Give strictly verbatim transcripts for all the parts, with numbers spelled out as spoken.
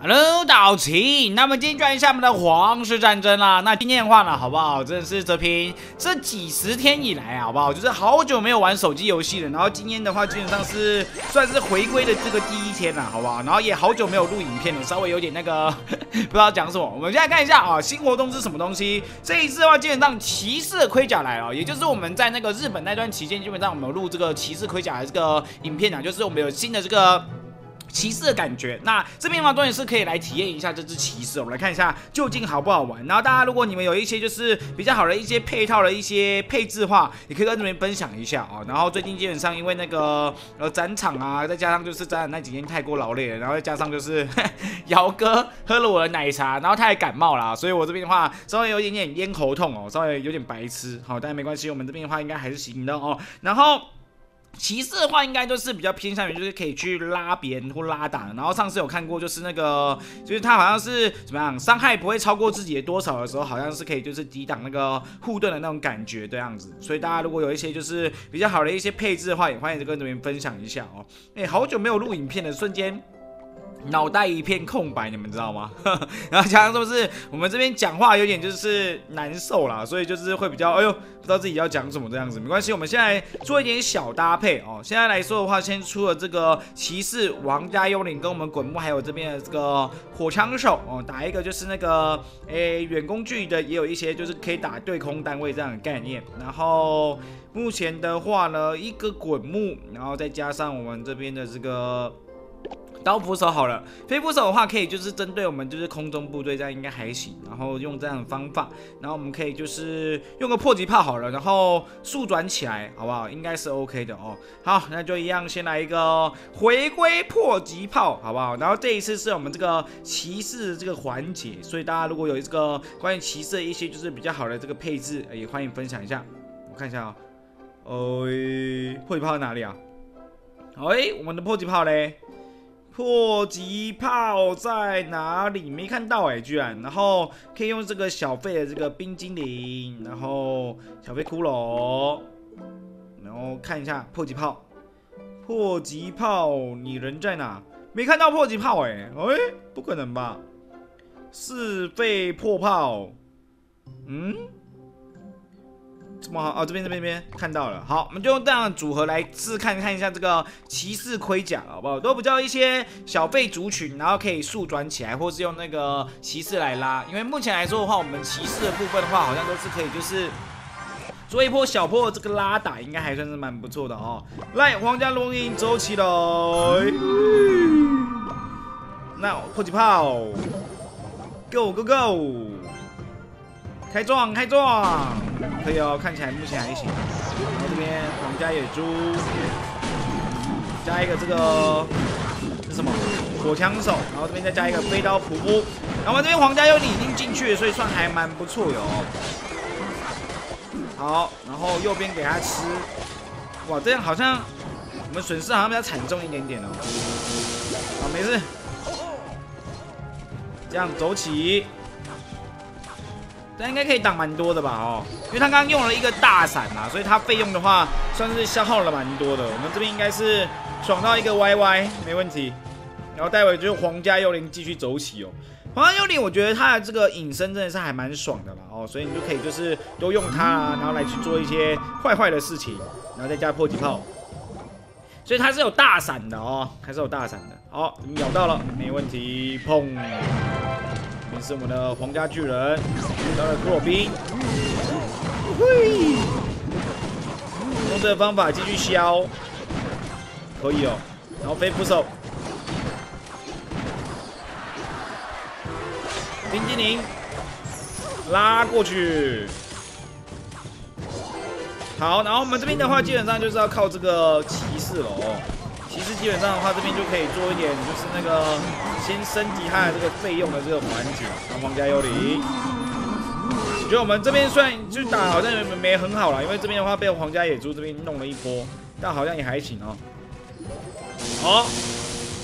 Hello， 岛崎，那么今天转一下我们的皇室战争啦。那今天的话呢，好不好？真的是这篇这几十天以来啊，好不好？就是好久没有玩手机游戏了。然后今天的话，基本上是算是回归的这个第一天啦，好不好？然后也好久没有录影片了，稍微有点那个不知道讲什么。我们现在看一下啊，新活动是什么东西？这一次的话，基本上骑士的盔甲来了，也就是我们在那个日本那段期间，基本上我们有录这个骑士盔甲的这个影片啊，就是我们有新的这个。 骑士的感觉，那这边的话，重点是可以来体验一下这只骑士。我们来看一下究竟好不好玩。然后大家，如果你们有一些就是比较好的一些配套的一些配置的话，也可以在这边分享一下啊、喔。然后最近基本上因为那个呃展场啊，再加上就是展览那几天太过劳累了，然后再加上就是姚哥喝了我的奶茶，然后他也感冒啦，所以我这边的话稍微有一点点咽喉痛哦、喔，稍微有点白痴。好，但没关系，我们这边的话应该还是行的哦、喔。然后。 骑士的话，应该就是比较偏向于就是可以去拉别人或拉打。然后上次有看过，就是那个，就是他好像是怎么样，伤害不会超过自己的多少的时候，好像是可以就是抵挡那个护盾的那种感觉这样子。所以大家如果有一些就是比较好的一些配置的话，也欢迎跟这边分享一下哦。哎，好久没有录影片了，瞬间。 脑袋一片空白，你们知道吗？然后加上是不是我们这边讲话有点就是难受啦，所以就是会比较哎呦不知道自己要讲什么这样子，没关系，我们现在做一点小搭配哦。现在来说的话，先出了这个骑士王家幽灵跟我们滚木还有这边的这个火枪手哦，打一个就是那个诶远攻距的，也有一些就是可以打对空单位这样的概念。然后目前的话呢，一个滚木，然后再加上我们这边的这个。 刀斧手好了，飞斧手的话可以就是针对我们就是空中部队这样应该还行，然后用这样的方法，然后我们可以就是用个迫击炮好了，然后速转起来好不好？应该是 OK 的哦。好，那就一样先来一个回归迫击炮好不好？然后这一次是我们这个骑士这个环节，所以大家如果有这个关于骑士的一些就是比较好的这个配置，也欢迎分享一下。我看一下啊、哦，呃，迫击炮在哪里啊？哎，我们的迫击炮嘞？ 迫击炮在哪里？没看到哎、欸，居然。然后可以用这个小费的这个冰精灵，然后小费骷髅，然后看一下迫击炮。迫击炮，你人在哪？没看到迫击炮哎、欸，哎、欸，不可能吧？四费迫炮，嗯，怎么好啊？这边这边这边看到了。好，我们就用这样的组合来试看看一下这个。 骑士盔甲好不好？都比较一些小费族群，然后可以速转起来，或是用那个骑士来拉。因为目前来说的话，我们骑士的部分的话，好像都是可以就是做一波小波的这个拉打，应该还算是蛮不错的哦。来，皇家龙吟走起来，那迫击炮 ，Go Go Go， 开撞开撞，可以哦，看起来目前还行。然后这边皇家野猪。 加一个这个是什么火枪手，然后这边再加一个飞刀仆夫，然后这边皇家幽灵已经进去了，所以算还蛮不错哟、哦。好，然后右边给他吃，哇，这样好像我们损失好像比较惨重一点点哦。好，没事，这样走起，但应该可以挡蛮多的吧？哦，因为他刚刚用了一个大伞嘛，所以他费用的话算是消耗了蛮多的。我们这边应该是。 爽到一个 Y Y 没问题，然后待会就是皇家幽灵继续走起哦。皇家幽灵，我觉得它的这个隐身真的是还蛮爽的啦哦，所以你就可以就是多用它啊，然后来去做一些坏坏的事情，然后再加迫击炮，所以它是有大闪的哦，还是有大闪的。好、哦，秒到了，没问题，砰！这是我们的皇家巨人，到了骷髅兵，用这个方法继续削。 可以哦，然后飞斧手，冰精灵拉过去。好，然后我们这边的话，基本上就是要靠这个骑士了哦。骑士基本上的话，这边就可以做一点，就是那个先升级它的这个费用的这个环节。然后皇家幽灵，我觉得我们这边虽然就打好像没很好啦，因为这边的话被皇家野猪这边弄了一波，但好像也还行哦。 哦，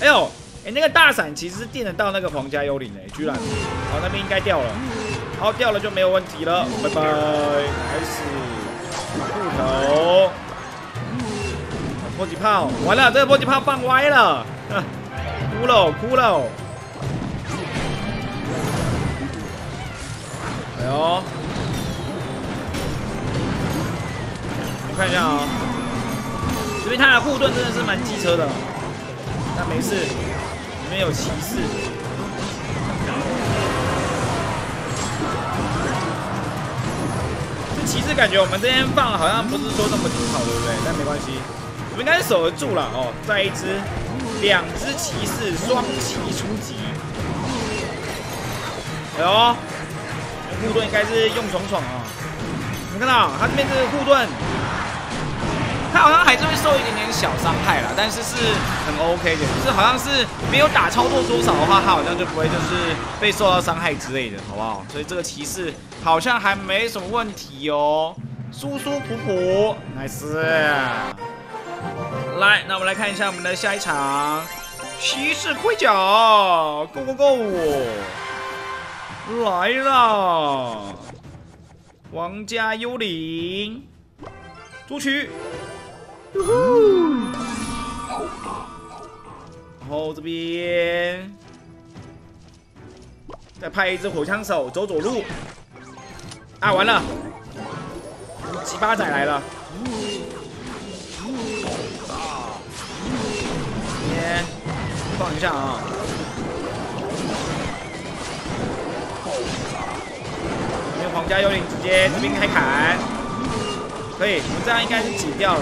哎呦，哎、欸，那个大伞其实是电得到那个皇家幽灵的、欸，居然，好、哦，那边应该掉了，好、哦，掉了就没有问题了，拜拜，开始，斧头，迫击炮，完了，这个迫击炮放歪了，哭了哭了，哎呦，你看一下啊、哦，因为他的护盾真的是蛮机车的、哦，但没事，里面有骑士。这骑士感觉我们这边放好像不是说那么好，对不对？但没关系，我们应该是守得住了哦。再一只，两只骑士双骑出击。哎呦！ 护盾应该是用爽爽啊、哦！你看到他这边是护盾，他好像还是会受一点点小伤害啦，但是是很 OK 的，就是好像是没有打超过多少的话，他好像就不会就是被受到伤害之类的，好不好？所以这个骑士好像还没什么问题哦，舒舒服服 ，nice。来，那我们来看一下我们的下一场骑士盔甲 ，Go Go Go！ 来了，皇家幽灵，主曲，然后这边再派一只火枪手走走路，啊，完了，奇巴仔来了，先放一下啊。 皇家幽灵直接这边开砍，可以，我们这样应该是挤掉了。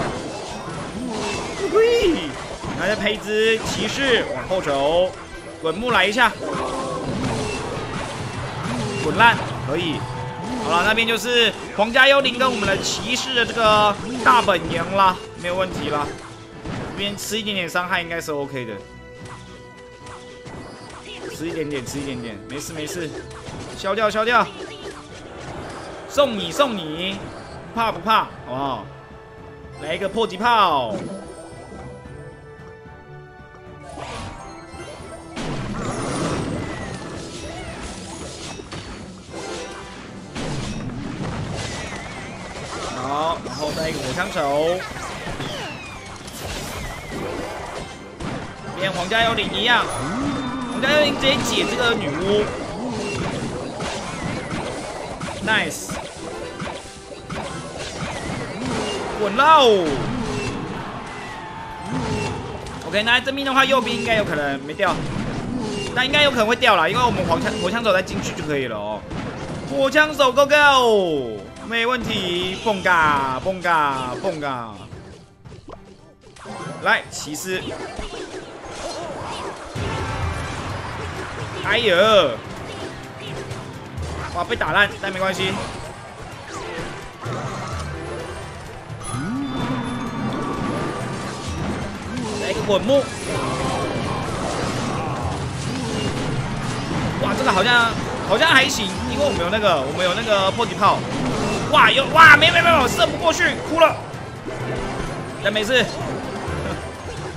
嘿，然后再配一只骑士往后走，滚木来一下，滚烂，可以。好了，那边就是皇家幽灵跟我们的骑士的这个大本营啦，没有问题啦。这边吃一点点伤害应该是 OK 的，吃一点点，吃一点点，没事没事，消掉消掉。 送你送你，怕不怕？好不好？来一个迫击炮，好，然后再一个火枪手。跟皇家幽灵一样，皇家幽灵直接解这个女巫 ，nice。 滚喽 ！OK， 那这边的话，右边应该有可能没掉，但应该有可能会掉啦，因为我们火枪火枪手再进去就可以了哦。火枪手 Go Go， 没问题，蹦嘎蹦嘎蹦嘎！来，骑士，哎呦，哇，被打烂，但没关系。 滚木！哇，这个好像好像还行，因为我们有那个我们有那个迫击炮。哇，有哇，没没没有射不过去，哭了。但没事，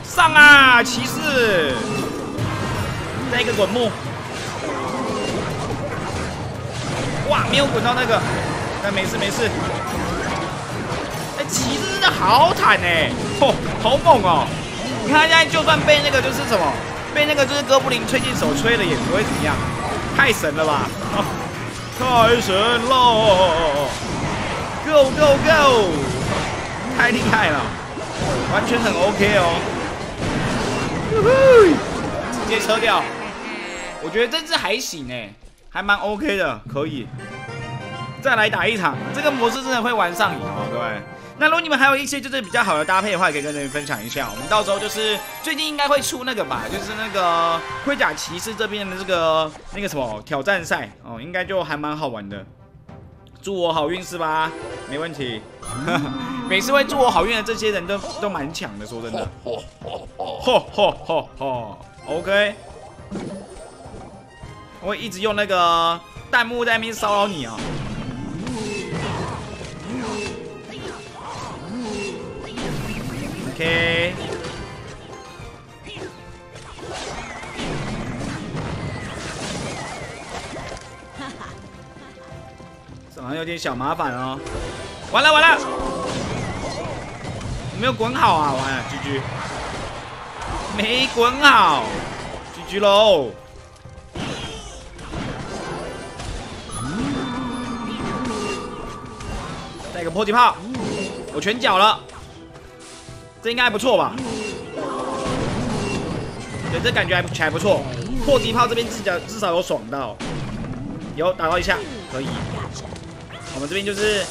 上啊，骑士！再一个滚木！哇，没有滚到那个，但没事没事。哎、欸，骑士真的好惨哎、欸，哦，好猛哦！ 你看，现在就算被那个就是什么，被那个就是哥布林吹进手吹了，也不会怎么样，太神了吧！哦、太神了 ！Go go go！ 太厉害了，完全很 OK 哦。直接车掉，我觉得这只还行哎，还蛮 OK 的，可以。再来打一场，这个模式真的会玩上瘾哦，各位。 那如果你们还有一些就是比较好的搭配的话，也可以跟这边分享一下。我们到时候就是最近应该会出那个吧，就是那个盔甲骑士这边的这个那个什么挑战赛哦，应该就还蛮好玩的。祝我好运是吧？没问题。每次会祝我好运的这些人都都蛮强的，说真的。吼吼吼吼 ，OK。我会一直用那个弹幕在那边骚扰你啊、哦。 OK， 这好像有点小麻烦哦。完了完了，我没有滚好啊！完了 ，G G， 没滚好 ，G G 喽。再一个迫击炮，我拳脚了，这应该还不错吧？对，这感觉还不还不错。迫击炮这边至少至少有爽到，有打到一下可以。我们这边就是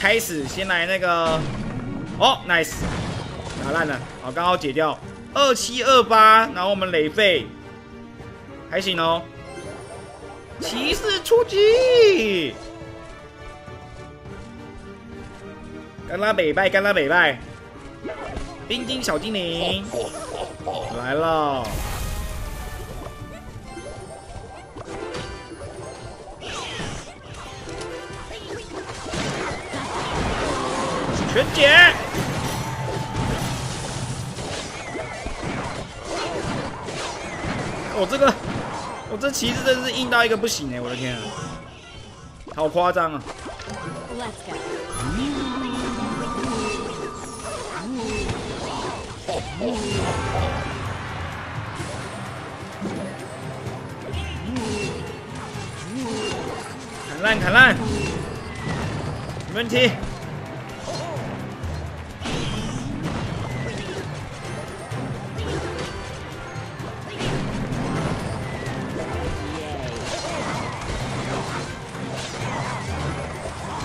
开始先来那个，哦 ，nice， 打烂了，好，刚好解掉二七二八， 二七二八, 然后我们累废，还行哦。 骑士出击！干拉北拜，干拉北拜！冰晶小精灵来了！全解！我、哦、这个。 我、哦、这旗子真是硬到一个不行哎、欸！我的天啊，好夸张啊！砍烂砍烂，没问题。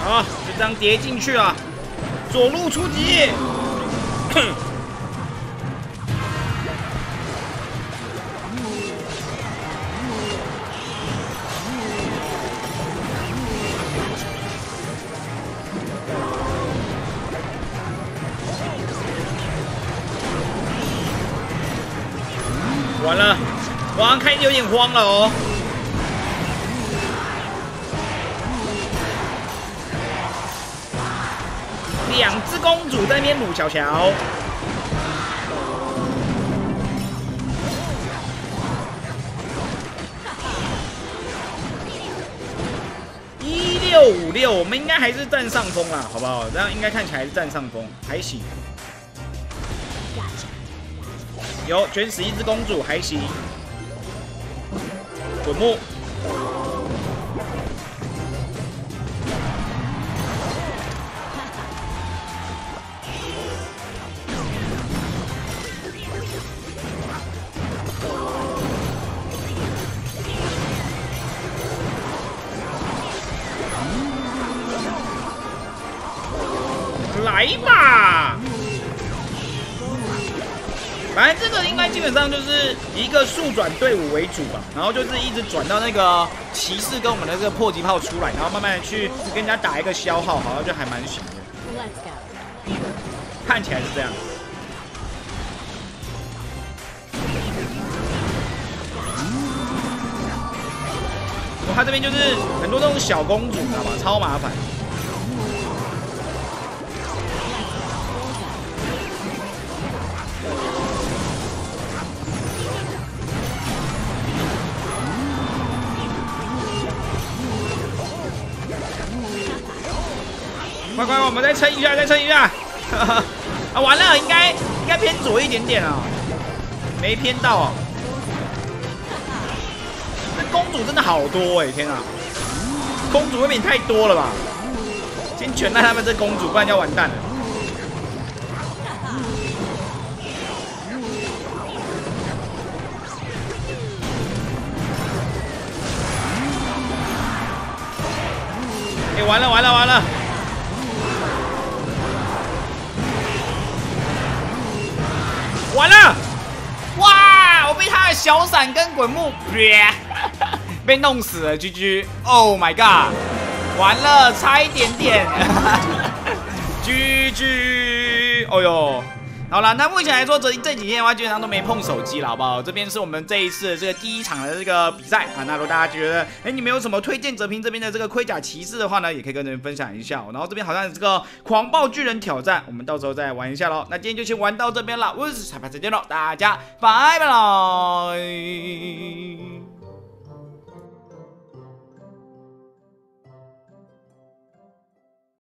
好，就这样叠进去了。左路出击，完了，我好像看有点慌了哦。 两只公主在那边撸小乔，一六五六，我们应该还是占上风啦，好不好？这样应该看起来是占上风，还行。有全十一只公主，还行。滚木。 来吧，反正这个应该基本上就是一个速转队伍为主吧，然后就是一直转到那个骑士跟我们的这个迫击炮出来，然后慢慢的去跟人家打一个消耗，好像就还蛮行的，看起来是这样。 他这边就是很多那种小公主，你知道吗？超麻烦。快快，我们再撑一下，再撑一下！啊，完了，应该应该偏左一点点啊、哦，没偏到啊、哦。 公主真的好多哎、欸，天啊！公主未免太多了吧？先全赖他们这公主，不然就要完蛋了。哎、欸，完了完了完了！完了！哇！我被他的小伞跟滚木。 被弄死了 ，G G！ Oh my god！ 完了，差一点点，G G！ 哦呦，好了，那目前来说，这这几天的话，基本上都没碰手机了，好不好？这边是我们这一次的这个第一场的这个比赛啊。那如果大家觉得，哎、欸，你们有什么推荐哲平这边的这个盔甲骑士的话呢，也可以跟人分享一下、喔。然后这边好像这个狂暴巨人挑战，我们到时候再玩一下喽。那今天就先玩到这边了，我是彩排，再见喽，大家拜拜喽。